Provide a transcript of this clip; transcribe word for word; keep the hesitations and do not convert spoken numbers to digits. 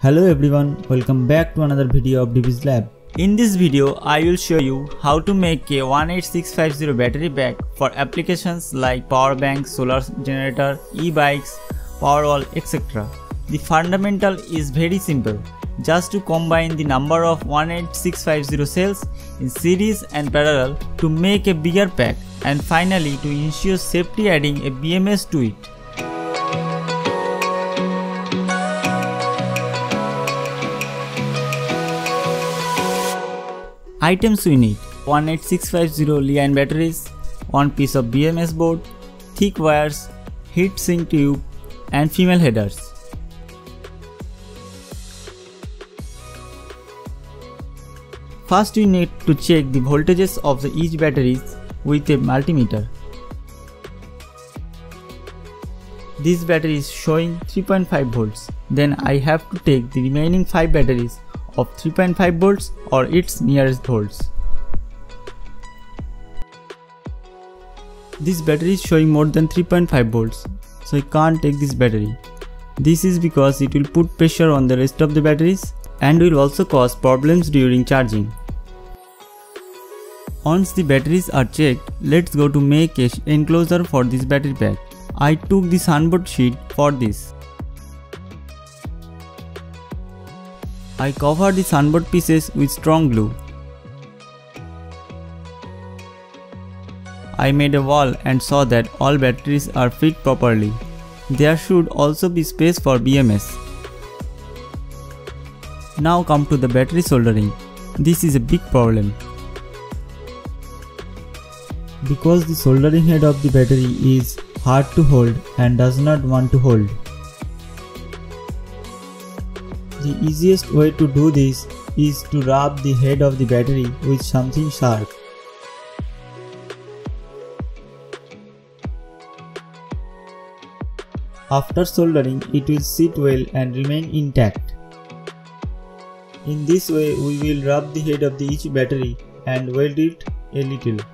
Hello everyone, welcome back to another video of D B's Lab. In this video, I will show you how to make a one eight six five zero battery pack for applications like power bank, solar generator, e-bikes, powerwall, et cetera. The fundamental is very simple, just to combine the number of one eight six five zero cells in series and parallel to make a bigger pack, and finally to ensure safety adding a B M S to it. Items we need: one eight six five zero Li-ion batteries, one piece of B M S board, thick wires, heat sink tube and female headers. First we need to check the voltages of the each batteries with a multimeter. This battery is showing three point five volts. Then I have to take the remaining five batteries of three point five volts or its nearest volts. This battery is showing more than three point five volts, so I can't take this battery. This is because it will put pressure on the rest of the batteries and will also cause problems during charging. Once the batteries are checked, let's go to make a enclosure for this battery pack. I took the Sunboard sheet for this. I cover the Sunboard pieces with strong glue. I made a wall and saw that all batteries are fit properly. There should also be space for B M S. Now come to the battery soldering. This is a big problem, because the soldering head of the battery is hard to hold and does not want to hold. The easiest way to do this is to rub the head of the battery with something sharp. After soldering, it will sit well and remain intact. In this way, we will rub the head of the each battery and weld it a little.